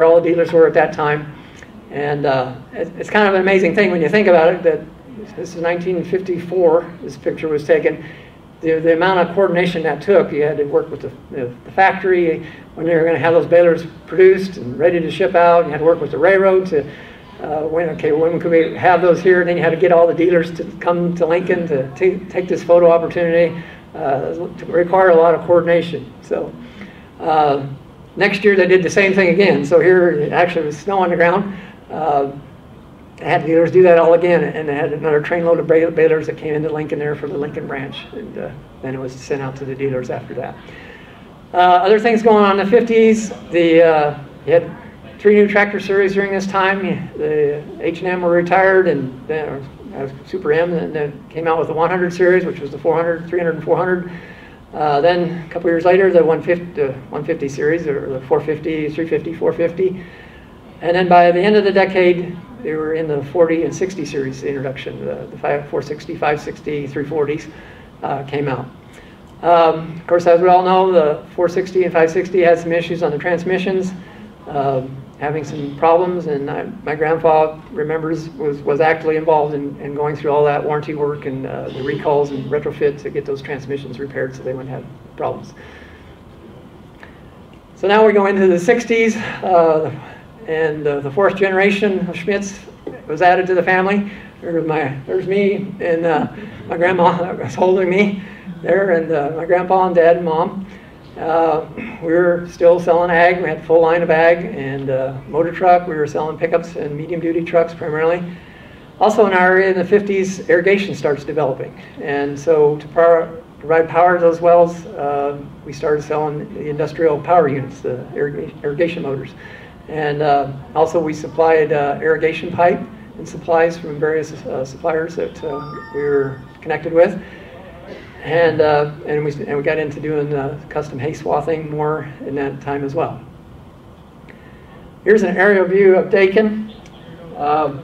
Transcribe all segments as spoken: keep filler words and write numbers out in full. where all the dealers were at that time. And uh, it's kind of an amazing thing when you think about it, that this is nineteen fifty-four, this picture was taken. The, the amount of coordination that took, you had to work with the, the, the factory when they were going to have those balers produced and ready to ship out. You had to work with the railroad to, uh, when, okay, when could we have those here? And then you had to get all the dealers to come to Lincoln to take this photo opportunity. Uh, to require a lot of coordination. So uh, next year they did the same thing again. So here it actually was snow on the ground. Uh, I had dealers do that all again, and they had another trainload of balers that came into Lincoln there for the Lincoln branch, and uh, then it was sent out to the dealers after that. Uh, other things going on in the fifties, the, uh, you had three new tractor series during this time. The H and M were retired, and then Super M, and then came out with the one hundred series, which was the four hundred, three hundred, and four hundred. Uh, then a couple years later, the one fifty, the one fifty series, or the four fifty, three fifty, four fifty. And then by the end of the decade, they were in the forty and sixty series, the introduction, the, the four sixty, five sixty, three forties uh, came out. Um, of course, as we all know, the four sixty and five sixty had some issues on the transmissions, uh, having some problems, and I, my grandpa remembers was, was actively involved in, in going through all that warranty work and uh, the recalls and retrofits to get those transmissions repaired so they wouldn't have problems. So now we're going to the sixties, uh, and uh, the fourth generation of Schmitz was added to the family. There's, my, there's me and uh, my grandma that was holding me there, and uh, my grandpa and dad and mom. Uh, we were still selling ag. We had a full line of ag and uh, motor truck. We were selling pickups and medium-duty trucks primarily. Also in our area in the fifties, irrigation starts developing. And so to power, provide power to those wells, uh, we started selling the industrial power units, the irrigation motors. And uh, also we supplied uh, irrigation pipe and supplies from various uh, suppliers that uh, we were connected with. And, uh, and, we, and we got into doing uh, custom hay swathing more in that time as well. Here's an aerial view of Dakin. Uh,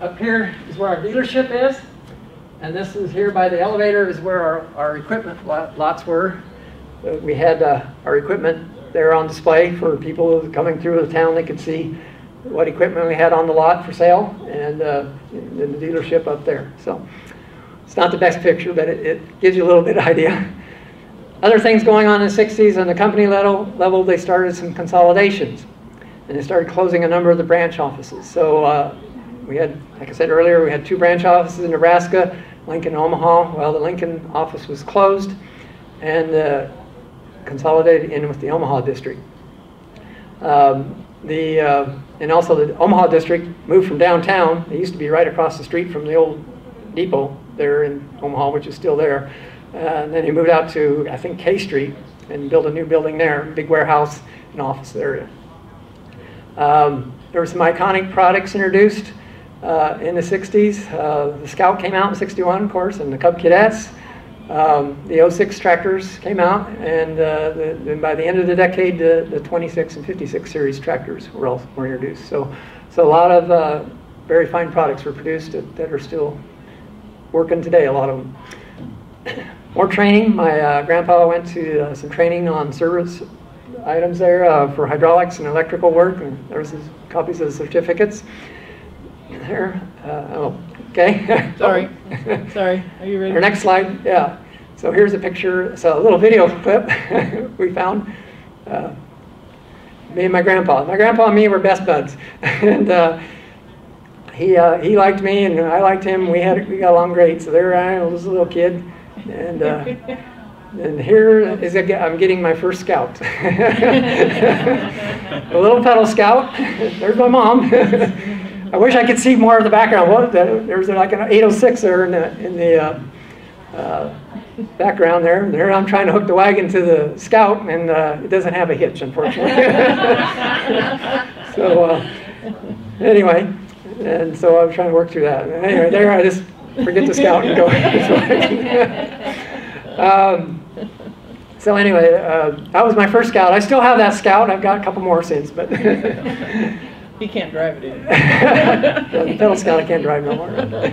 up here is where our dealership is. And this is here by the elevator is where our, our equipment lot, lots were. We had uh, our equipment there on display for people coming through the town. They could see what equipment we had on the lot for sale, and uh, in the dealership up there. So. It's not the best picture, but it, it gives you a little bit of idea. Other things going on in the sixties, on the company level, level they started some consolidations. And they started closing a number of the branch offices. So uh, we had, like I said earlier, we had two branch offices in Nebraska, Lincoln, Omaha. Well, the Lincoln office was closed and uh, consolidated in with the Omaha district. Um, the, uh, and also the Omaha district moved from downtown. It used to be right across the street from the old depot there in Omaha, which is still there. Uh, and then he moved out to, I think, K Street and built a new building there, big warehouse and office area. Um, there were some iconic products introduced uh, in the sixties. Uh, the Scout came out in sixty-one, of course, and the Cub Cadets. Um, the oh six tractors came out, and uh, the, then by the end of the decade, the, the twenty-six and fifty-six series tractors were, also, were introduced. So, so a lot of uh, very fine products were produced that, that are still working today, a lot of them. More training. My uh, grandpa went to uh, some training on service items there uh, for hydraulics and electrical work, and there's his copies of the certificates there. Uh, oh, okay. Sorry. Sorry. Are you ready? Our next slide. Yeah. So here's a picture. So a little video clip we found. Uh, me and my grandpa. My grandpa and me were best buds, and. Uh, He, uh, he liked me and I liked him. We had we got along great. So there I was, a little kid, and uh, and here is a, I'm getting my first Scout, a little pedal Scout. There's my mom. I wish I could see more of the background. What there's like an eight oh six there in the in the uh, uh, background there. And there I'm trying to hook the wagon to the Scout, and uh, it doesn't have a hitch, unfortunately. So uh, anyway. And so I was trying to work through that. Anyway, there I just forget the Scout and go. um, so anyway, uh, that was my first Scout. I still have that Scout. I've got a couple more since, but he can't drive it either. The pedal Scout I can't drive no more.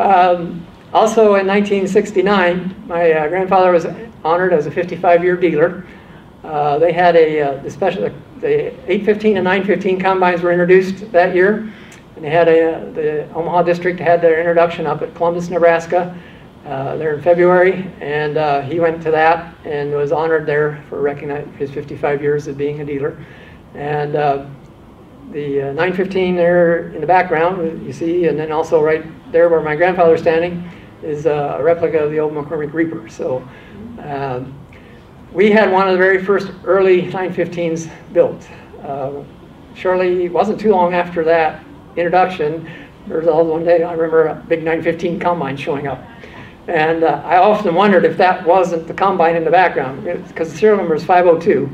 Um, also in nineteen sixty-nine, my uh, grandfather was honored as a fifty-five-year dealer. Uh, they had a uh, the special the eight fifteen and nine fifteen combines were introduced that year, and they had a, the Omaha district had their introduction up at Columbus, Nebraska, uh, there in February, and uh, he went to that and was honored there for recognizing his fifty-five years of being a dealer. And uh, the uh, nine fifteen there in the background, you see, and then also right there where my grandfather's standing is uh, a replica of the old McCormick Reaper. So uh, we had one of the very first early nine fifteens built. Uh, surely it wasn't too long after that introduction. There was all one day I remember a big nine fifteen combine showing up. And uh, I often wondered if that wasn't the combine in the background, because the serial number is five oh two.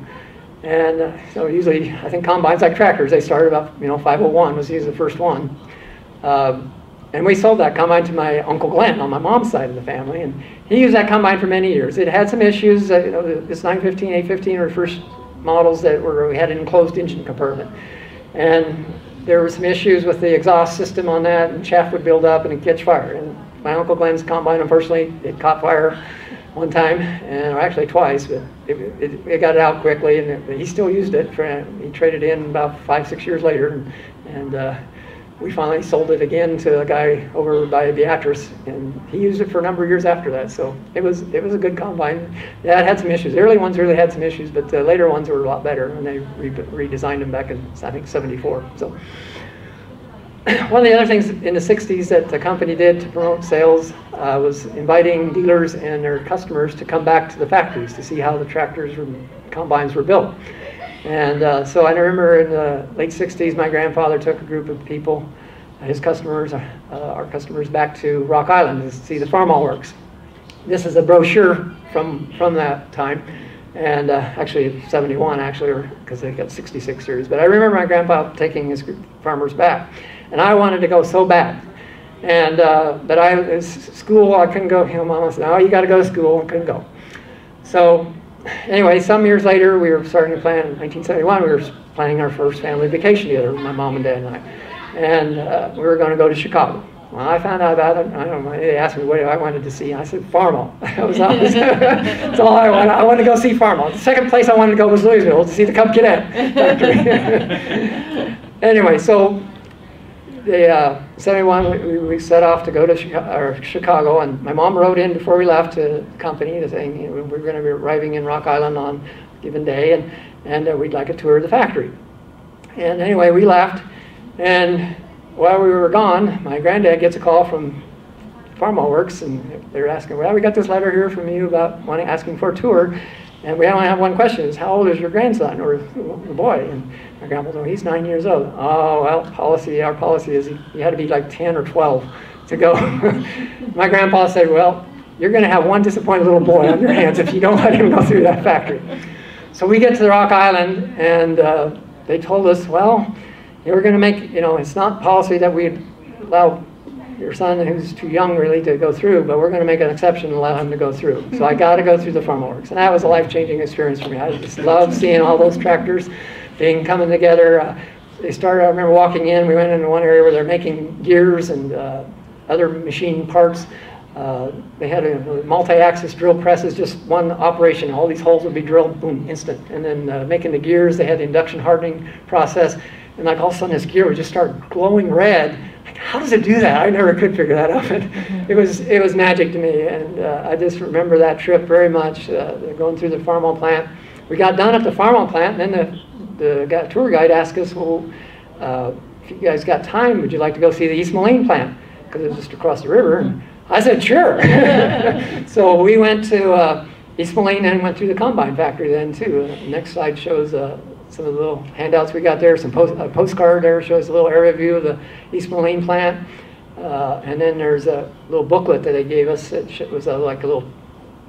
And uh, so usually, I think combines like tractors, they started up, you know, five oh one was usually the first one. Uh, and we sold that combine to my Uncle Glenn on my mom's side of the family, and he used that combine for many years. It had some issues. Uh, you know, this nine fifteen, eight fifteen were the first models that were, we had an enclosed engine compartment. And there were some issues with the exhaust system on that, and chaff would build up and it'd catch fire. And my Uncle Glenn's combine, unfortunately, it caught fire one time, and or actually twice, but it, it, it got it out quickly, and it, he still used it. For, he traded in about five, six years later, and, and uh, we finally sold it again to a guy over by Beatrice, and he used it for a number of years after that. So it was it was a good combine. Yeah, it had some issues. The early ones really had some issues, but the later ones were a lot better, and they re redesigned them back in, I think, seventy-four. So. One of the other things in the sixties that the company did to promote sales uh, was inviting dealers and their customers to come back to the factories to see how the tractors and combines were built. And uh, so I remember in the late sixties, my grandfather took a group of people, his customers, uh, our customers, back to Rock Island to see the Farmall works. This is a brochure from, from that time. And uh, actually seventy-one, actually, because they got sixty-six years. But I remember my grandpa taking his group of farmers back, and I wanted to go so bad. And uh, but I was school, I couldn't go. You know, Mama said, "Oh, you got to go to school." I couldn't go. So anyway, some years later, we were starting to plan. In nineteen seventy-one, we were planning our first family vacation together, my mom and dad and I, and uh, we were going to go to Chicago. Well, I found out about it. I don't know. They asked me what I wanted to see. I said Farmall. That was all. That's all I wanted. I wanted to go see Farmall. The second place I wanted to go was Louisville to see the Cub Cadet factory. Anyway, so the uh, seventy-one we, we set off to go to Chicago, or Chicago, and my mom wrote in before we left to the company saying, you know, we're going to be arriving in Rock Island on a given day, and and uh, we'd like a tour of the factory. And anyway, we left, and while we were gone, my granddad gets a call from Farmall Works, and they're asking, well, we got this letter here from you about wanting, asking for a tour, and we only have one question, is how old is your grandson, or the boy? And my grandpa said, oh, he's nine years old. Oh, well, policy, our policy is you had to be like ten or twelve to go. My grandpa said, well, you're going to have one disappointed little boy on your hands if you don't let him go through that factory. So we get to the Rock Island, and uh, they told us, well, they were going to make, you know, it's not policy that we allow your son, who's too young really, to go through, but we're going to make an exception and allow him to go through. So I got to go through the Farmall Works, and that was a life-changing experience for me. I just loved seeing all those tractors being coming together. Uh, they started, I remember walking in, we went into one area where they're making gears and uh, other machine parts. Uh, they had a, a multi-axis drill presses, just one operation. All these holes would be drilled, boom, instant. And then uh, making the gears, they had the induction hardening process. And like all of a sudden, this gear would just start glowing red. Like, how does it do that? I never could figure that out. But it was it was magic to me, and uh, I just remember that trip very much. Uh, going through the Farmall plant, we got done at the Farmall plant, and then the the tour guide asked us, "Well, uh, if you guys got time, would you like to go see the East Moline plant? Because it was just across the river." And I said, "Sure." So we went to uh, East Moline and went through the combine factory then too. Uh, the next slide shows. Uh, Some of the little handouts we got there, some post, a postcard there shows a little area view of the East Moline plant. Uh, and then there's a little booklet that they gave us. It was a, like a little,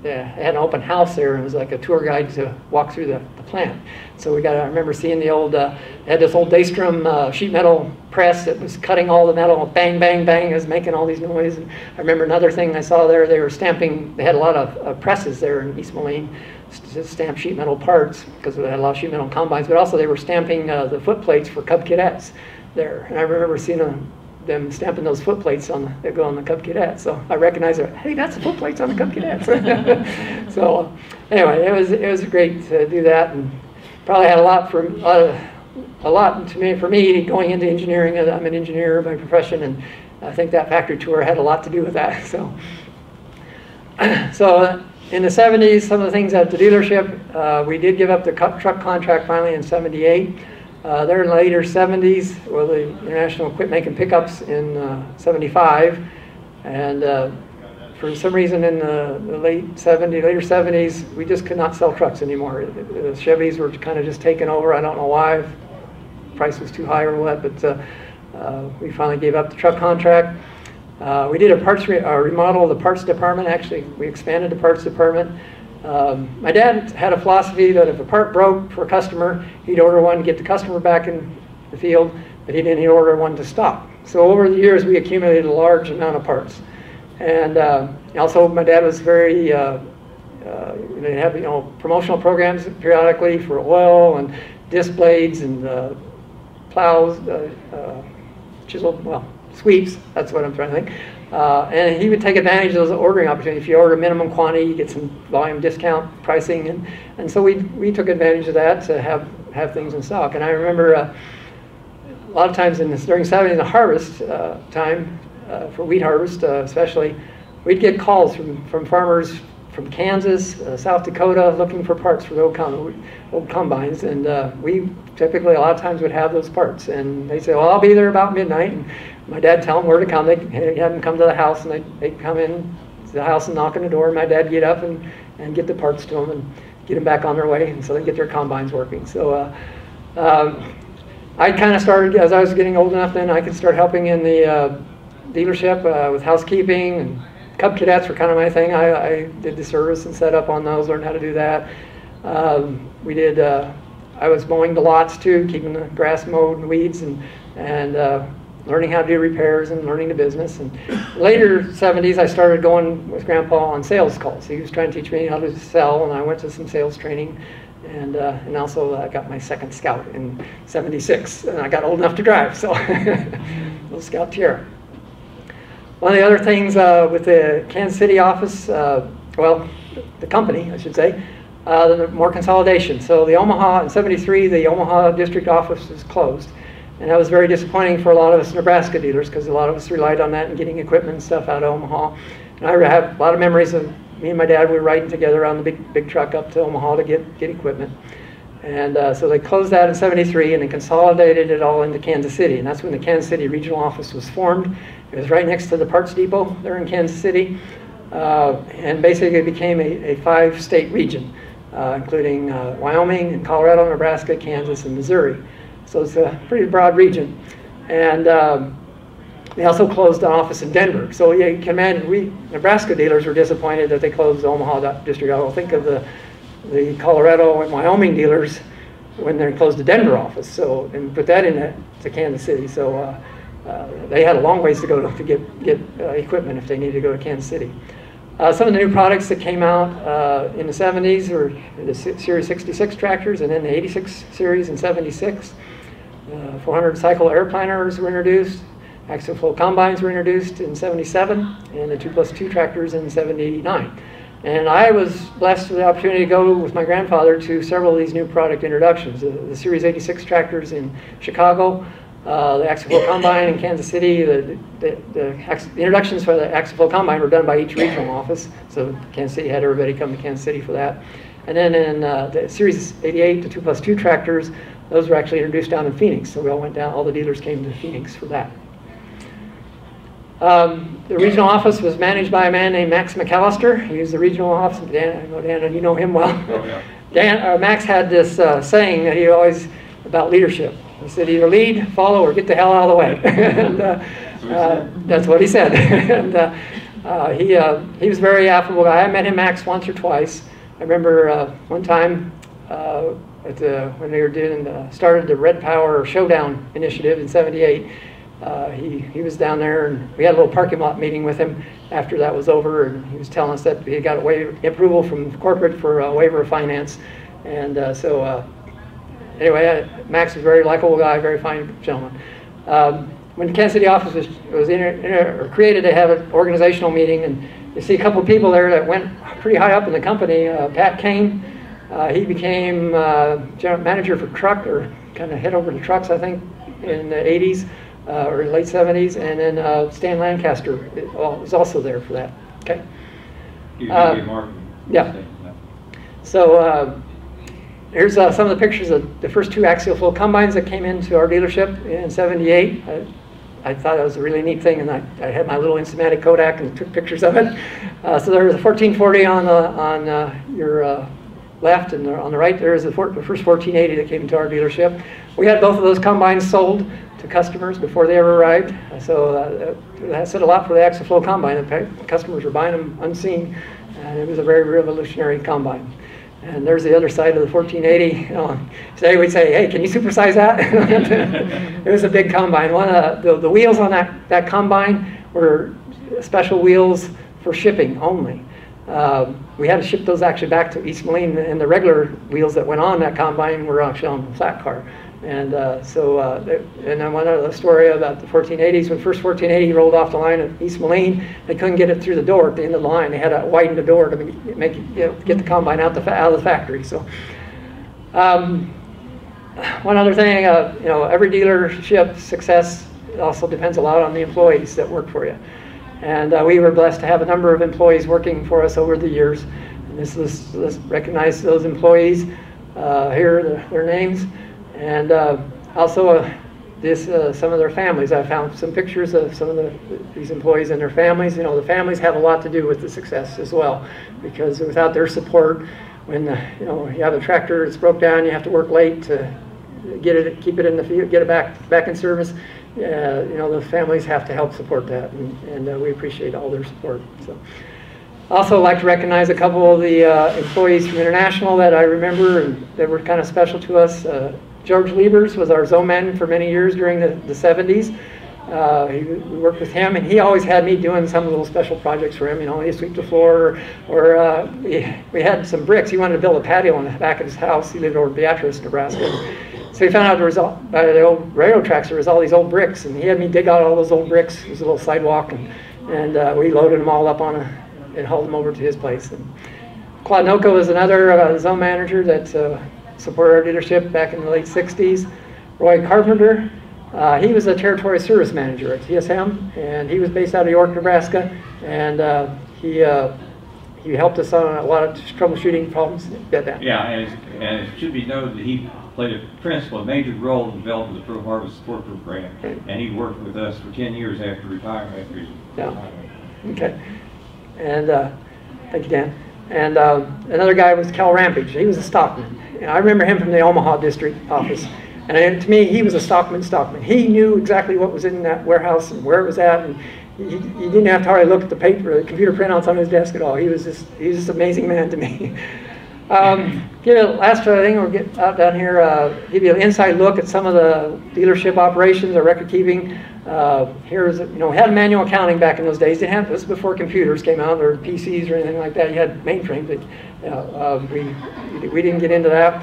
yeah, they had an open house there, and it was like a tour guide to walk through the, the plant. So we got, I remember seeing the old, uh, they had this old Daystrom uh, sheet metal press that was cutting all the metal, bang, bang, bang, it was making all these noises. And I remember another thing I saw there, they were stamping, they had a lot of uh, presses there in East Moline. Stamp sheet metal parts because they had a lot of sheet metal combines, but also they were stamping uh, the foot plates for Cub Cadets there. And I remember seeing them, them stamping those foot plates on the, that go on the Cub Cadet. So I recognized that, hey, that's the foot plates on the Cub Cadets. So anyway, it was it was great to do that, and probably had a lot from uh, a lot to me, for me going into engineering. I'm an engineer by profession, and I think that factory tour had a lot to do with that. So, so in the seventies, some of the things at the dealership, uh, we did give up the truck contract finally in seventy-eight. Uh, there in the later seventies, well, the International quit making pickups in uh, seventy-five, and uh, for some reason in the, the late seventies, later seventies, we just could not sell trucks anymore. The, the Chevys were kind of just taken over. I don't know why, if the price was too high or what, but uh, uh, we finally gave up the truck contract. Uh, we did a parts re uh, remodel of the parts department. Actually, we expanded the parts department. Um, my dad had a philosophy that if a part broke for a customer, he'd order one to get the customer back in the field, but he didn't order one to stop. So over the years, we accumulated a large amount of parts. And uh, also, my dad was very, uh, uh, they have, you know, promotional programs periodically for oil and disc blades and uh, plows, uh, uh, chisel, well, sweeps, that's what I'm trying to think. Uh, and he would take advantage of those ordering opportunities. If you order minimum quantity, you get some volume discount pricing, and, and so we, we took advantage of that to have, have things in stock. And I remember uh, a lot of times in this, during Saturday the harvest uh, time, uh, for wheat harvest uh, especially, we'd get calls from, from farmers from Kansas, uh, South Dakota, looking for parts for the old, com old combines. And uh, we typically a lot of times would have those parts. And they'd say, well, I'll be there about midnight. And my dad tell them where to come. They'd have them come to the house, and they'd, they'd come in to the house and knock on the door. My dad get up and, and get the parts to them and get them back on their way, and so they get their combines working. So uh, um, I kind of started, as I was getting old enough then, I could start helping in the uh, dealership uh, with housekeeping. And Cub Cadets were kind of my thing. I, I did the service and set up on those, learned how to do that. Um, we did, uh, I was mowing the lots too, keeping the grass mowed and weeds, and, and uh, learning how to do repairs and learning the business. And later seventies, I started going with Grandpa on sales calls. He was trying to teach me how to sell, and I went to some sales training. And, uh, and also I uh, got my second Scout in seventy-six, and I got old enough to drive, so little Scout Tiara. One of the other things uh, with the Kansas City office, uh, well, the company, I should say, uh, more consolidation. So the Omaha, in seventy-three, the Omaha district office was closed. And that was very disappointing for a lot of us Nebraska dealers, because a lot of us relied on that and getting equipment and stuff out of Omaha. And I have a lot of memories of me and my dad, we were riding together on the big big truck up to Omaha to get, get equipment. And uh, so they closed that in seventy-three, and they consolidated it all into Kansas City. And that's when the Kansas City regional office was formed. It was right next to the parts depot there in Kansas City. Uh, and basically it became a, a five-state region, uh, including uh, Wyoming and Colorado, Nebraska, Kansas, and Missouri. So it's a pretty broad region. And um, they also closed an office in Denver. So yeah, you can imagine, we Nebraska dealers were disappointed that they closed the Omaha district. I will think of the, the Colorado and Wyoming dealers when they closed the Denver office. So, and put that in to Kansas City. So uh, uh, they had a long ways to go to, to get, get uh, equipment if they needed to go to Kansas City. Uh, some of the new products that came out uh, in the seventies were the Series sixty-six tractors, and then the eighty-six series in seventy-six. Uh, four hundred cycle air planers were introduced, Axoflow combines were introduced in seventy-seven, and the two plus two tractors in seventy-nine. And I was blessed with the opportunity to go with my grandfather to several of these new product introductions. The, the Series eighty-six tractors in Chicago, uh, the Axoflow combine in Kansas City, the, the, the, the, the introductions for the Axoflow combine were done by each regional office, so Kansas City had everybody come to Kansas City for that. And then in uh, the Series eighty-eight, the two plus two tractors, those were actually introduced down in Phoenix. So we all went down, all the dealers came to Phoenix for that. Um, the regional office was managed by a man named Max McAllister. He was the regional office. Dan, I know Dan, and you know him well. Oh, yeah. Dan, uh, Max had this uh, saying that he always, about leadership. He said, either lead, follow, or get the hell out of the way. and, uh, uh, that's what he said. and uh, uh, he, uh, he was a very affable guy. I met him, Max, once or twice. I remember uh, one time uh, at the, when they were doing the, started the Red Power Showdown initiative in seventy-eight. Uh, he, he was down there, and we had a little parking lot meeting with him after that was over, and he was telling us that he got a waiver, approval from corporate for a waiver of finance. And uh, so uh, anyway, uh, Max was a very likable guy, very fine gentleman. Um, when the Kansas City office was, was inter, inter, created, they had an organizational meeting, and you see a couple of people there that went pretty high up in the company. Uh, Pat Kane Uh, he became uh, general manager for truck, or kind of head over to trucks, I think, in the eighties uh, or late seventies. And then uh, Stan Lancaster was also there for that. Okay. Uh, yeah. So uh, here's uh, some of the pictures of the first two Axoflow combines that came into our dealership in seventy-eight. I, I thought that was a really neat thing, and I, I had my little instamatic Kodak and took pictures of it. Uh, so there was a fourteen forty on the, on uh, your uh, left, and on the right there is the, four, the first fourteen eighty that came into our dealership. We had both of those combines sold to customers before they ever arrived. So uh, that said a lot for the Axoflow combine. In fact, customers were buying them unseen, and it was a very revolutionary combine. And there's the other side of the fourteen eighty. You know, today we'd say, hey, can you supersize that? It was a big combine. One of the, the wheels on that, that combine were special wheels for shipping only. Uh, we had to ship those actually back to East Moline, and the regular wheels that went on that combine were actually on the flat car. And uh, so, uh, and then one other story about the fourteen eighties, when first fourteen eighty rolled off the line at East Moline, they couldn't get it through the door at the end of the line. They had to widen the door to make it, you know, get the combine out, the, out of the factory. So, um, one other thing, uh, you know, every dealership success also depends a lot on the employees that work for you. And uh, we were blessed to have a number of employees working for us over the years. And this is, let's recognize those employees. Uh, here are the, their names. And uh, also uh, this, uh, some of their families. I found some pictures of some of the, these employees and their families. You know, the families have a lot to do with the success as well, because without their support, when the, you know, you have a tractor that's broke down, you have to work late to get it, keep it in the field, get it back back in service. Uh, you know, the families have to help support that, and, and uh, we appreciate all their support. So. Also like to recognize a couple of the uh, employees from International that I remember and that were kind of special to us. Uh, George Liebers was our zone man for many years during the, the seventies. Uh, he, we worked with him, and he always had me doing some little special projects for him. You know, he'd sweep the floor, or, or uh, we, we had some bricks. He wanted to build a patio in the back of his house. He lived over in Beatrice, Nebraska. So he found out there was all, by the old railroad tracks there was all these old bricks, and he had me dig out all those old bricks. There was a little sidewalk, and, and uh, we loaded them all up on a, and hauled them over to his place. And Kladnoka was another uh, zone manager that uh, supported our dealership back in the late sixties. Roy Carpenter, uh, he was a territory service manager at T S M, and he was based out of York, Nebraska, and uh, he uh, he helped us on a lot of troubleshooting problems. Get that? Yeah, and, it's, and it should be noted that he played a principal, a major role in developing the Pro Harvest Support Program, okay. And he worked with us for ten years after retirement. After his yeah. Retirement. Okay. And uh, thank you, Dan. And uh, another guy was Cal Rampage. He was a stockman. And I remember him from the Omaha district office. And to me, he was a stockman. Stockman. He knew exactly what was in that warehouse and where it was at. And you didn't have to hardly look at the paper, the computer printouts on his desk at all. He was just, he was just an amazing man to me. Um, give you a last thing. We'll get out down here. Uh, give you an inside look at some of the dealership operations or record keeping. Uh, here's, you know, we had manual accounting back in those days. They had this before computers came out or P Cs or anything like that. You had mainframe, but you know, uh, we we didn't get into that.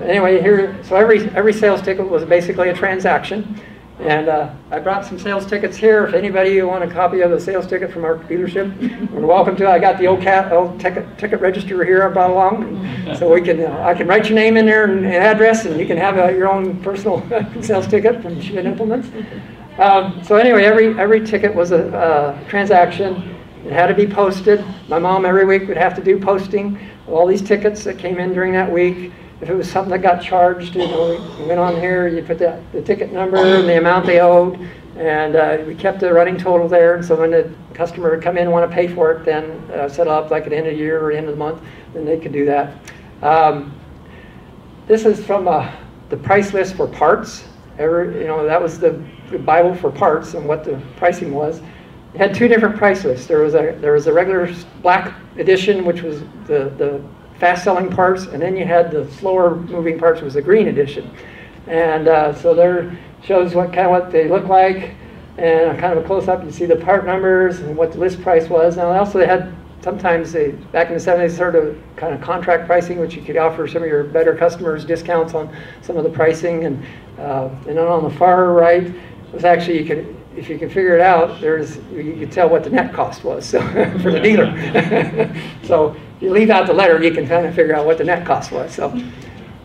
Anyway, here, so every every sales ticket was basically a transaction, and uh, I brought some sales tickets here. If anybody you want a copy of a sales ticket from our dealership, you're welcome to. I got the old cat old ticket ticket register here I brought along, so we can uh, I can write your name in there and address, and you can have uh, your own personal sales ticket from Schmitt Implements. Um, so anyway, every every ticket was a uh, transaction. It had to be posted. My mom every week would have to do posting of all these tickets that came in during that week. If it was something that got charged, you know, we went on here, you put the, the ticket number and the amount they owed, and uh, we kept the running total there. And so when the customer would come in and want to pay for it, then uh, set up like at the end of the year or end of the month, then they could do that. Um, this is from uh, the price list for parts. Every, you know, that was the Bible for parts and what the pricing was. It had two different price lists. There was a there was a regular black edition, which was the the fast-selling parts, and then you had the slower-moving parts, which was the green edition. And uh, so there shows what kind of what they look like, and kind of a close-up. You see the part numbers and what the list price was. Now also they had sometimes they back in the seventies sort of kind of contract pricing, which you could offer some of your better customers discounts on some of the pricing. And uh, and then on the far right. Was actually, you could, if you could figure it out, there's you could tell what the net cost was so, for the dealer. So you leave out the letter, you can kind of figure out what the net cost was. So,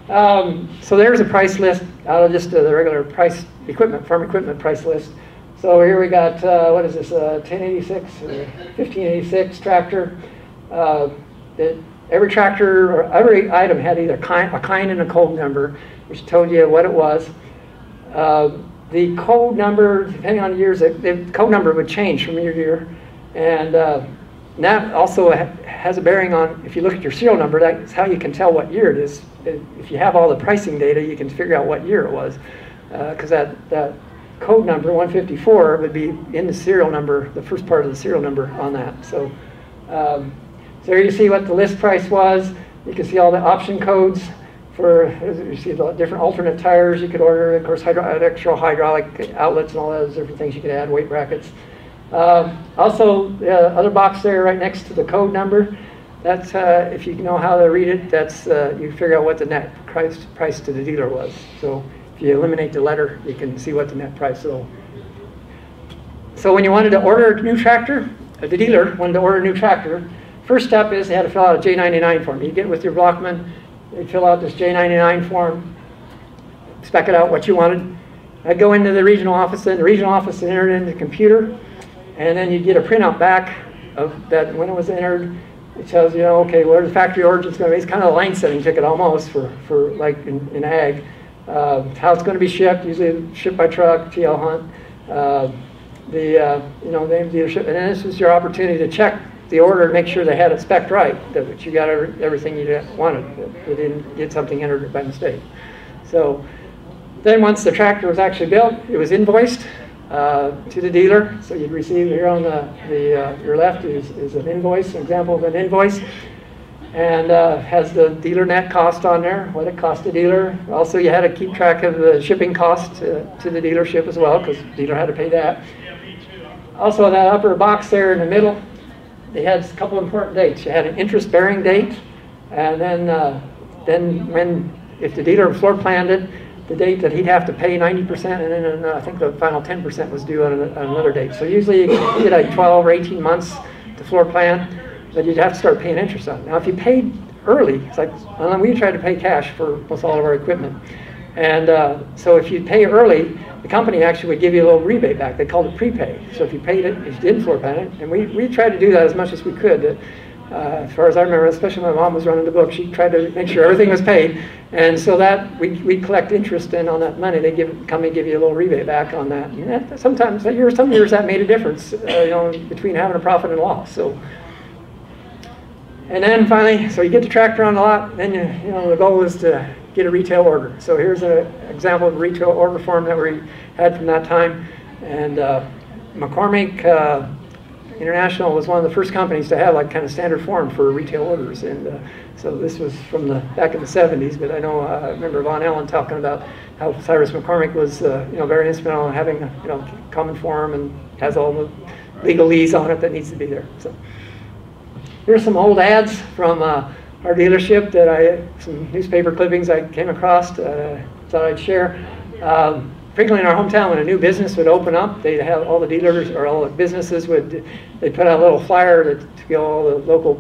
um, so there's a price list out of just uh, the regular price equipment, farm equipment price list. So here we got, uh, what is this, uh, ten eighty-six, or fifteen eighty-six tractor. Uh, it, every tractor, or every item had either kind, a kind and a code number, which told you what it was. Uh, the code number, depending on the years, the, the code number would change from year to year. And uh, that also ha has a bearing on, if you look at your serial number, that's how you can tell what year it is. If you have all the pricing data, you can figure out what year it was. Because uh, that, that code number, one fifty-four, would be in the serial number, the first part of the serial number on that. So, um, so here you see what the list price was. You can see all the option codes for, you see the different alternate tires you could order, of course, hydro extra hydraulic outlets and all those different things you could add, weight brackets. Uh, also, the uh, other box there right next to the code number, that's, uh, if you know how to read it, that's, uh, you figure out what the net price, price to the dealer was. So if you eliminate the letter, you can see what the net price will. So when you wanted to order a new tractor, or the dealer wanted to order a new tractor, first step is they had to fill out a J ninety-nine form. You get with your Blockman, they fill out this J ninety-nine form, spec it out what you wanted. I'd go into the regional office, and the regional office entered into the computer, and then you get a printout back of that when it was entered. It tells you, know, okay, where the factory origin is going to be. It's kind of a line setting ticket almost for, for like in, in ag. Uh, how it's going to be shipped, usually shipped by truck, T L Hunt. Uh, the uh, you know, name of the dealership, and then this is your opportunity to check the order to make sure they had it spec'd right, that you got everything you wanted, that you didn't get something entered by mistake. So then once the tractor was actually built, it was invoiced uh, to the dealer. So you'd receive here on the, the uh, your left is, is an invoice, an example of an invoice, and uh, has the dealer net cost on there, what it cost the dealer. Also, you had to keep track of the shipping cost to, to the dealership as well, because the dealer had to pay that. Also, that upper box there in the middle, they had a couple important dates. You had an interest-bearing date, and then, uh, then when, if the dealer floor planned it, the date that he'd have to pay ninety percent, and then uh, I think the final ten percent was due on, a, on another date. So usually you get like twelve or eighteen months to floor plan, but you'd have to start paying interest on it. Now if you paid early, it's like, well, we tried to pay cash for almost all of our equipment. And uh, so if you pay early, the company actually would give you a little rebate back. They called it prepay. So if you paid it, if you didn't floor plan it, and we, we tried to do that as much as we could. That, uh, as far as I remember, especially my mom was running the book, she tried to make sure everything was paid. And so that we we collect interest in on that money. They give come and give you a little rebate back on that. And that, sometimes that year, some years that made a difference, uh, you know, between having a profit and loss. So. And then finally, so you get the tractor on the lot. Then you, you know, the goal is to get a retail order. So here's an example of a retail order form that we had from that time. And uh, McCormick uh, International was one of the first companies to have like kind of standard form for retail orders. And uh, so this was from the back in the seventies. But I know uh, I remember Von Allen talking about how Cyrus McCormick was uh, you know, very instrumental in having a, you know, common form and has all the legalese on it that needs to be there. So here's some old ads from. Uh, Our dealership that I, some newspaper clippings I came across, uh, thought I'd share. Um, frequently in our hometown, when a new business would open up, they'd have all the dealers or all the businesses would, they'd put out a little flyer to get all the local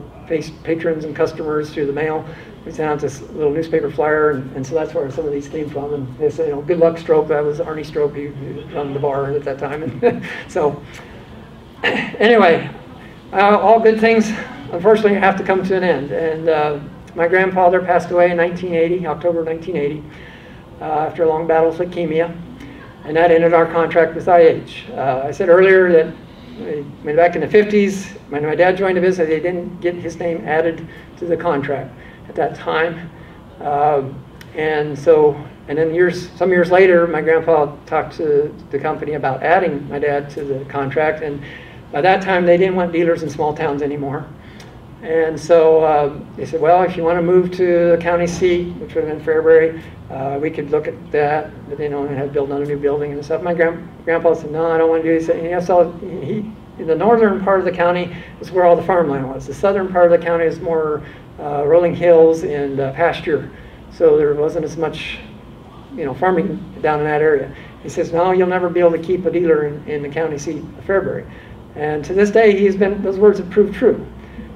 patrons and customers through the mail. We sent out this little newspaper flyer, and, and so that's where some of these came from. And they said, you know, good luck, Strope. That was Arnie Strope who run the bar at that time. And so, anyway, uh, all good things. Unfortunately, you have to come to an end. And uh, my grandfather passed away in nineteen eighty, October nineteen eighty, uh, after a long battle with leukemia, and that ended our contract with I H. Uh, I said earlier that when back in the fifties, when my dad joined the business, they didn't get his name added to the contract at that time. Uh, and so, and then years, some years later, my grandpa talked to the company about adding my dad to the contract, and by that time, they didn't want dealers in small towns anymore. And so uh, they said, well, if you want to move to the county seat, which would have been Fairbury, uh, we could look at that. But they don't have to build another new building and stuff. My gran grandpa said, no, I don't want to do this. And he saw, he, the northern part of the county is where all the farmland was. The southern part of the county is more uh, rolling hills and uh, pasture. So there wasn't as much, you know, farming down in that area. He says, no, you'll never be able to keep a dealer in, in the county seat of Fairbury. And to this day, he's been, those words have proved true.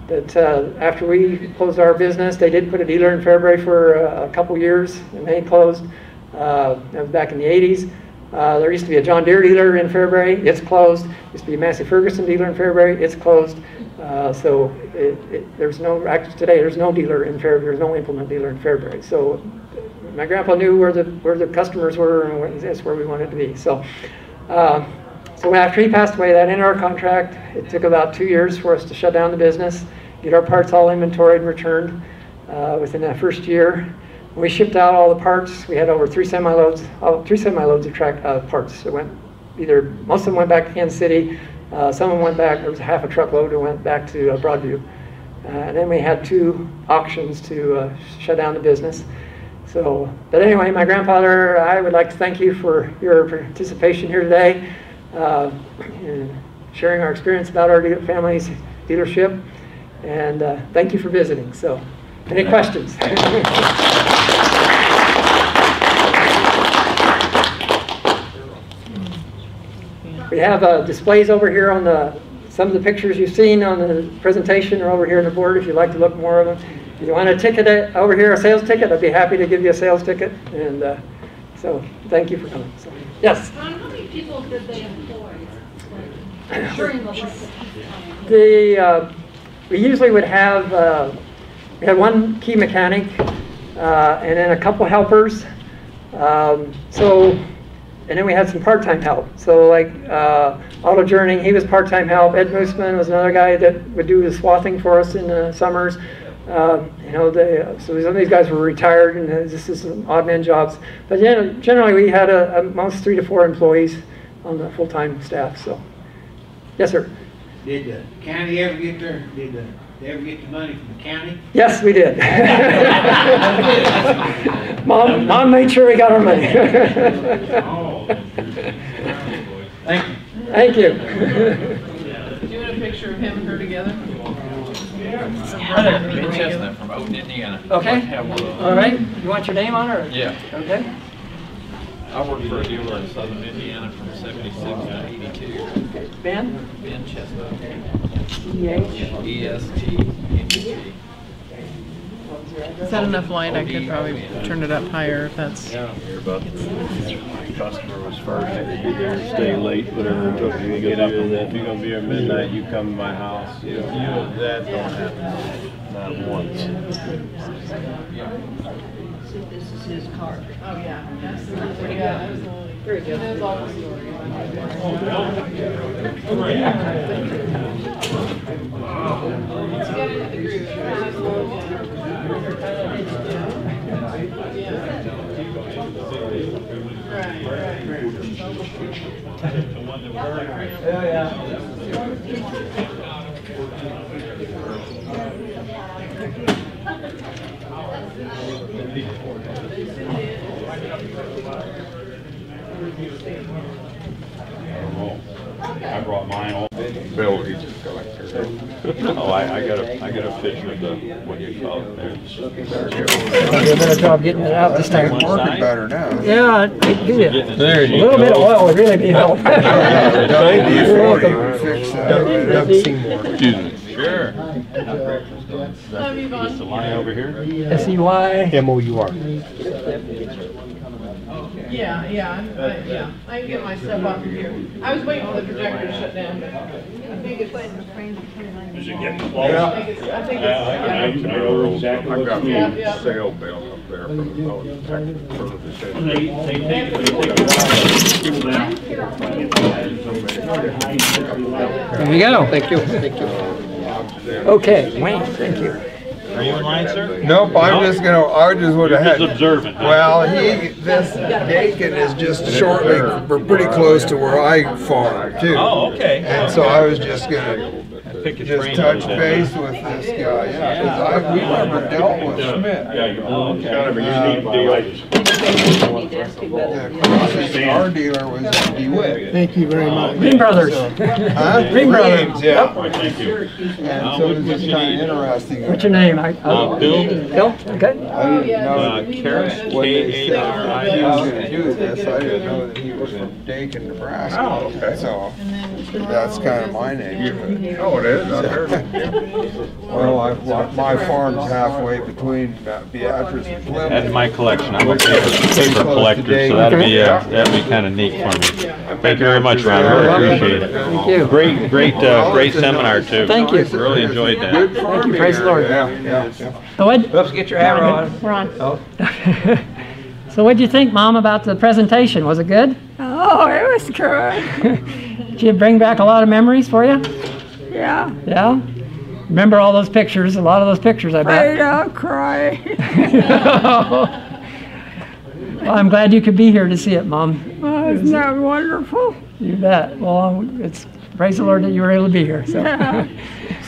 that uh, after we closed our business, they did put a dealer in Fairbury for uh, a couple years, and they closed. Uh, that was back in the eighties. Uh, there used to be a John Deere dealer in Fairbury. It's closed. There used to be a Massey Ferguson dealer in Fairbury. It's closed. Uh, so it, it, there's no, actually today, there's no dealer in Fairbury. There's no implement dealer in Fairbury. So my grandpa knew where the where the customers were, and where, that's where we wanted to be. So, uh, so after he passed away, that ended our contract. It took about two years for us to shut down the business, get our parts all inventoried and returned uh, within that first year. We shipped out all the parts. We had over three semi loads, oh, three semi loads of track uh, parts. It went either most of them went back to Kansas City, uh, some of them went back. There was half a truckload that went back to uh, Broadview, uh, and then we had two auctions to uh, shut down the business. So, but anyway, my grandfather, I would like to thank you for your participation here today, uh, in sharing our experience about our family's dealership, and uh, thank you for visiting. So, any questions? We have uh, displays over here on the, some of the pictures you've seen on the presentation are over here on the board if you'd like to look more of them. If you want a ticket over here, a sales ticket, I'd be happy to give you a sales ticket. And uh, so thank you for coming. So, yes? Ron, how many people did they employ like, during the life of the uh, we usually would have, uh, we had one key mechanic uh, and then a couple helpers. Um, so. And then we had some part-time help. So like uh, Auto Journey, he was part-time help. Ed Mooseman was another guy that would do the swathing for us in the summers. Uh, you know, they, so some of these guys were retired, and this is some odd man jobs. But you know, generally, we had a, a most three to four employees on the full-time staff. So, yes, sir. Did the county ever get their? Did the, they ever get the money from the county? Yes, we did. Mom, Mom made sure we got our money. Thank you. Thank you. Do you want a picture of him and her together? Yeah. Ben Chestnut from Oakton, Indiana. Okay. All right. You want your name on her? Yeah. Okay. I worked for a dealer in Southern Indiana from seventy-six to eighty-two. Ben? Ben Chestnut. E H E S T N U T. Is that enough light? I could probably turn it up higher if that's... Yeah, about the customer was first. If you there, stay late, whatever it took you to get up and that. If you're going to be here midnight, you come to my house. You know, that don't happen. Not once. So this is his car. Oh, yeah. That's pretty good. There you go. That's all the story. I brought mine all. Bill, he just got like oh, I, I got a, I got a picture of the what you call it there. You did a better job getting it out this time. It's working better now. Yeah, it did. There you go. A little bit of oil would really be helpful. Thank you for it. Fix that. Excuse me. Sure. Love you, Vaughn. It's the line over here. S E Y M O U R. Yeah, yeah, I, yeah. I can get my stuff off of here. I was waiting for the projector to shut down. I think it's. Is it getting close? Yeah. I think it's. I think it's. I know exactly. I got the sale bill up there from the loan technical. They they take. There you go. Thank you. Thank you. Okay, Wayne. Thank you. Are you in line, sir? Nope, I'm no? just gonna. I just would have had. Observant. Well, he, this Dakin is just shortly. We're pretty close to where I farm too. Oh, okay. And so I was just gonna just touch base with this guy. Yeah, because I we never dealt with Schmitt. Yeah, you're kind of a unique deal. Yeah, our dealer was DeWitt. Thank you very much. Green Brothers. Huh? Green Brothers. Yeah. Yep. Thank you. And so it's just kind of interesting. What's your name? I, uh, Bill. Bill? Okay. I didn't know Carrot, what they said. I knew he was going to do this. I didn't know that he was from Dakin, Nebraska. Oh, okay. So that's kind of my name. Oh, is. I've heard it. Well, I've, my farm's halfway between Beatrice and Plymouth. That's my collection. I'm a paper, paper collector, so that'd be uh, that'd be kind of neat for me. Thank you very much, Ron. I really appreciate it. Thank you. Great, great, uh, great seminar too. Thank you. Really enjoyed that. Thank you. Praise the Lord. Yeah, yeah. So what? Let's get your hat on, Ron. Oh. So what did you think, Mom, about the presentation? Was it good? Oh, it was good. Did it bring back a lot of memories for you? Yeah. Yeah? Remember all those pictures, a lot of those pictures, I bet. I don't cry. Well, I'm glad you could be here to see it, Mom. Well, isn't that wonderful? You bet. Well, it's praise the Lord that you were able to be here. So. Yeah.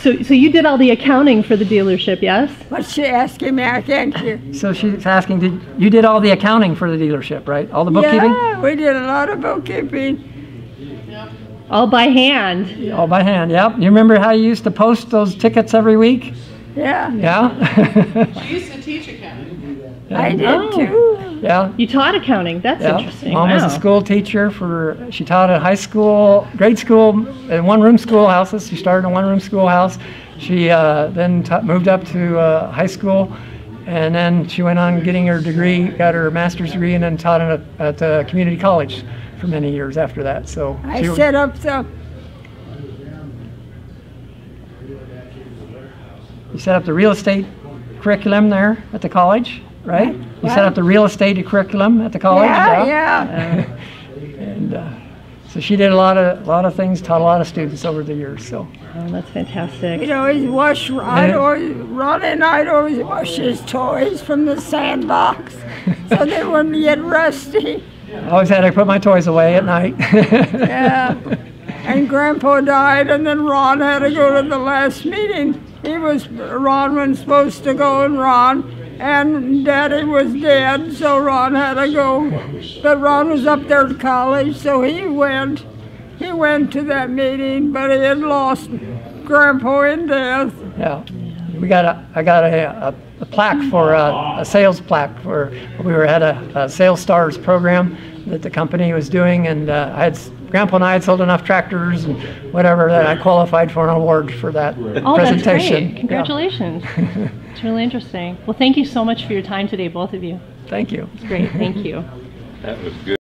So, so you did all the accounting for the dealership, yes? What's she asking me? I can't hear. So she's asking, did, you did all the accounting for the dealership, right? All the bookkeeping? Yeah, we did a lot of bookkeeping. All by hand. All by hand, yep. You remember how you used to post those tickets every week? Yeah. Yeah? She used to teach accounting. Yeah. I did, oh, too. Yeah. You taught accounting. That's yeah. interesting. Mom wow. was a school teacher for, she taught at high school, grade school, in one-room schoolhouses. She started in one-room schoolhouse. She uh, then t moved up to uh, high school, and then she went on getting her degree, got her master's degree, and then taught at a, at a community college for many years after that. So I set up the... You set up the real estate curriculum there at the college, right? What? You set up the real estate curriculum at the college. Yeah, yeah. yeah. Uh, and uh, so she did a lot of a lot of things, taught a lot of students over the years. So oh, that's fantastic. You'd always wash Ron, always, Ron and I'd always wash his toys from the sandbox, so they wouldn't get rusty. I always had to put my toys away at night. Yeah. And Grandpa died, and then Ron had to go to the last meeting. He was, Ron was supposed to go, and Ron, and Daddy was dead, so Ron had to go. But Ron was up there at college, so he went. He went to that meeting, but he had lost Grandpa in death. Yeah, we got a, I got a, a, a plaque for, a, a sales plaque for, we were at a, a Sales Stars program that the company was doing, and uh, I had, Grandpa and I had sold enough tractors and whatever that I qualified for an award for that oh, presentation. That's great. Congratulations. Yeah. It's really interesting. Well, thank you so much for your time today, both of you. Thank you. It's great. Thank you. That was good.